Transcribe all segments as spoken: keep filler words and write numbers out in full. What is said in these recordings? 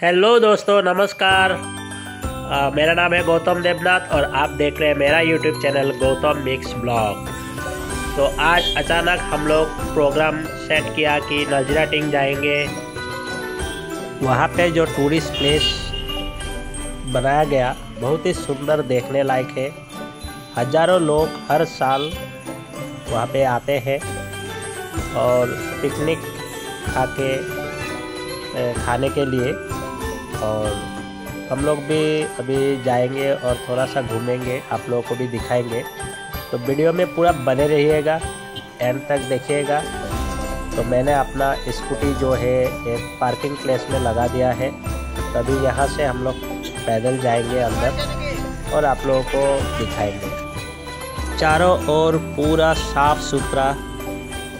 Hello दोस्तों, नमस्कार। आ, मेरा नाम है गौतम देवनाथ और आप देख रहे हैं मेरा YouTube channel Gautam mix blog. तो आज अचानक हम लोग प्रोग्राम सेट किया कि नजरा टिंग जाएंगे। वहाँ पे जो टूरिस्ट प्लेस बनाया गया बहुत ही सुंदर देखने लायक है। हजारों लोग हर साल वहाँ पे आते हैं और पिकनिक आके खाने के लिए, और हम लोग भी अभी जाएंगे और थोड़ा सा घूमेंगे, आप लोगों को भी दिखाएंगे। तो वीडियो में पूरा बने रहिएगा, एंड तक देखिएगा। तो मैंने अपना स्कूटी जो है एक पार्किंग प्लेस में लगा दिया है, तभी यहाँ से हम लोग पैदल जाएंगे अंदर और आप लोगों को दिखाएंगे। चारों ओर पूरा साफ़ सुथरा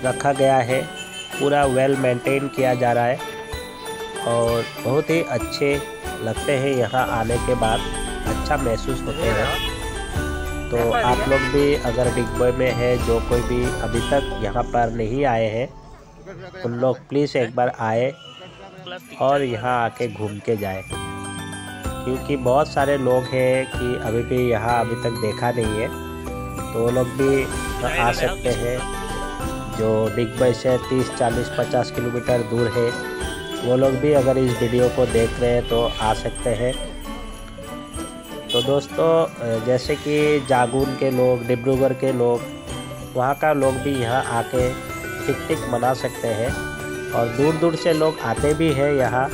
रखा गया है, पूरा वेल मेंटेन किया जा रहा है और बहुत ही अच्छे लगते हैं। यहाँ आने के बाद अच्छा महसूस होते हैं। तो आप लोग भी अगर डिगबॉय में है, जो कोई भी अभी तक यहाँ पर नहीं आए हैं, उन लोग प्लीज़ एक बार आए और यहाँ आके घूम के जाए, क्योंकि बहुत सारे लोग हैं कि अभी भी यहाँ अभी तक देखा नहीं है। तो वो लोग भी आ सकते हैं जो डिगबॉय से तीस चालीस पचास किलोमीटर दूर है। वो लोग भी अगर इस वीडियो को देख रहे हैं तो आ सकते हैं। तो दोस्तों, जैसे कि जागुन के लोग, डिब्रूगढ़ के लोग, वहाँ का लोग भी यहाँ आके पिकनिक मना सकते हैं। और दूर दूर से लोग आते भी हैं, यहाँ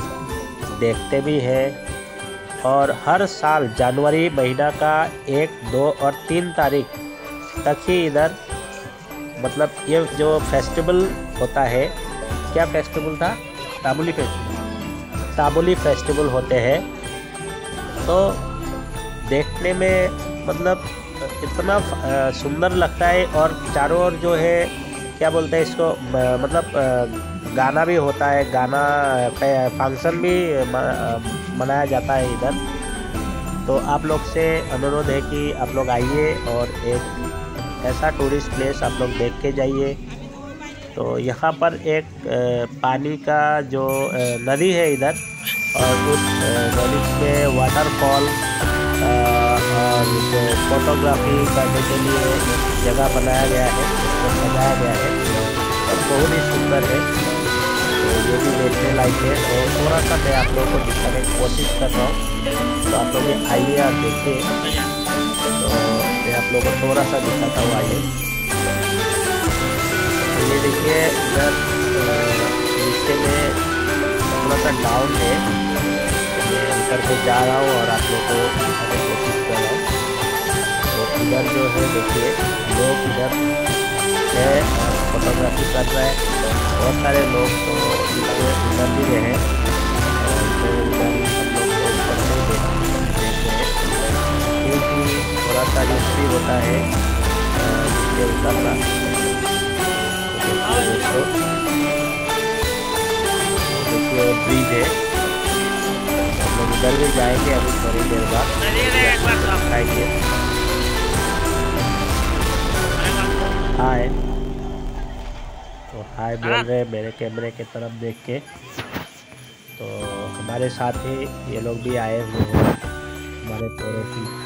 देखते भी हैं। और हर साल जनवरी महीना का एक दो और तीन तारीख तक ही इधर, मतलब ये जो फेस्टिवल होता है, क्या फेस्टिवल था, ताबुली फेस्टिवल ताबुली फेस्टिवल होते हैं। तो देखने में मतलब इतना सुंदर लगता है। और चारों ओर जो है, क्या बोलते हैं इसको, मतलब गाना भी होता है, गाना फंक्शन भी मनाया जाता है इधर। तो आप लोग से अनुरोध है कि आप लोग आइए और एक ऐसा टूरिस्ट प्लेस आप लोग देख के जाइए। तो यहाँ पर एक पानी का जो नदी है इधर, और उस नदी के वाटरफॉल और फोटोग्राफी करने के लिए जगह बनाया गया है, उसको सजाया गया है और बहुत ही सुंदर है। तो ये भी देखने लायक है और थोड़ा सा मैं आप लोगों को दिखाने की कोशिश कर रहा हूँ। तो आप लोग आइए, आप देखिए। तो मैं आप लोगों को थोड़ा सा दिखाता हूँ, आइए। ये देखिए इधर नीचे में थोड़ा सा डाउन है, मैं अंदर को जा रहा हूँ और आप लोगों को दिखाने की कोशिश कर रहा हूँ। तो इधर जो है देखिए, लोग इधर है फोटोग्राफी कर रहे हैं। बहुत सारे लोग तो इधर भी रहे हैं, तो इधर हम लोग को ऊपर नहीं देखते हैं, क्योंकि थोड़ा सा रिस्क भी होता है नीचे उतरना। दोस्तों, देखिए ब्रिज है, हम लोग उधर भी जाएंगे अभी थोड़ी देर बाद, खाएंगे। हाय तो हाय बोल रहे हैं मेरे कैमरे के तरफ देख के। तो हमारे साथ ही ये लोग भी आए हुए हैं, हमारे पड़ोसी।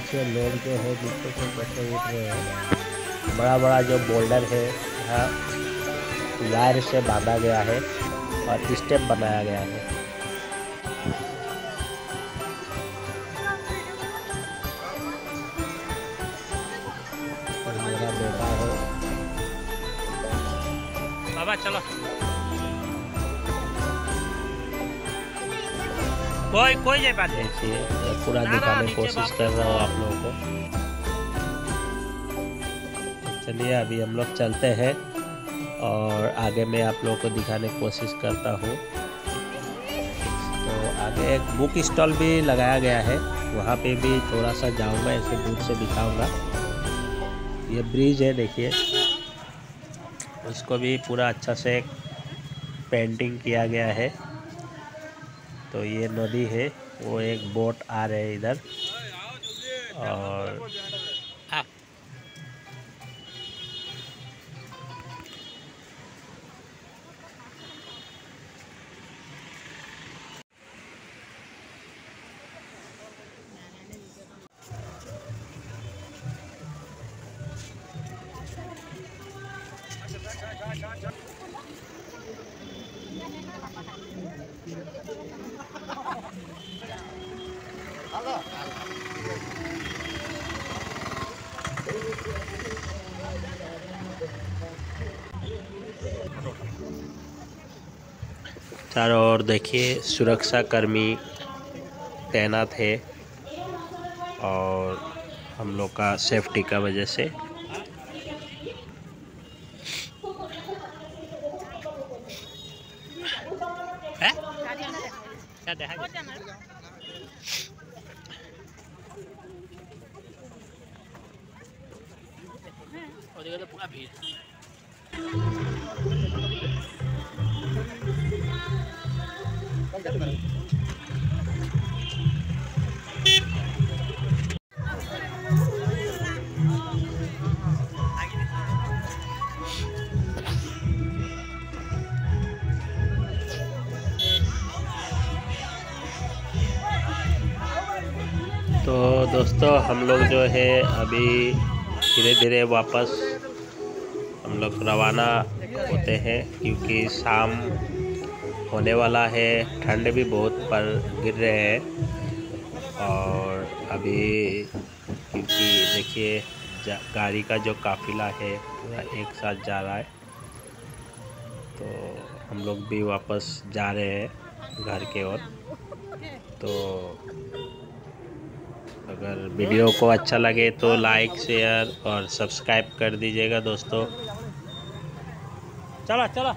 देखिए लोग जो है नीचे से बच्चे उठ रहे हैं। बड़ा बड़ा जो बोल्डर है यहाँ वायर से बांधा गया है और स्टेप बनाया गया है। और मेरा बेटा है बाबा, चलो कोई कोई नहीं बात। देखिए पूरा दिखाने की कोशिश कर रहा हूँ आप लोगों को। चलिए अभी हम लोग चलते हैं और आगे मैं आप लोगों को दिखाने की कोशिश करता हूँ। तो आगे एक बुक स्टॉल भी लगाया गया है, वहाँ पे भी थोड़ा सा जाऊँगा, ऐसे दूर से दिखाऊँगा। ये ब्रिज है देखिए, उसको भी पूरा अच्छा से पेंटिंग किया गया है। तो ये नदी है, वो एक बोट आ रहे है इधर। और चारों ओर देखिए सुरक्षा कर्मी तैनात है और हम लोग का सेफ्टी का वजह से। तो दोस्तों हम लोग जो है अभी धीरे धीरे वापस हम लोग रवाना होते हैं, क्योंकि शाम होने वाला है, ठंड भी बहुत पर गिर रहे हैं। और अभी क्योंकि देखिए गाड़ी का जो काफिला है पूरा एक साथ जा रहा है, तो हम लोग भी वापस जा रहे हैं घर के ओर। तो अगर वीडियो को अच्छा लगे तो लाइक शेयर और सब्सक्राइब कर दीजिएगा दोस्तों। चला चला।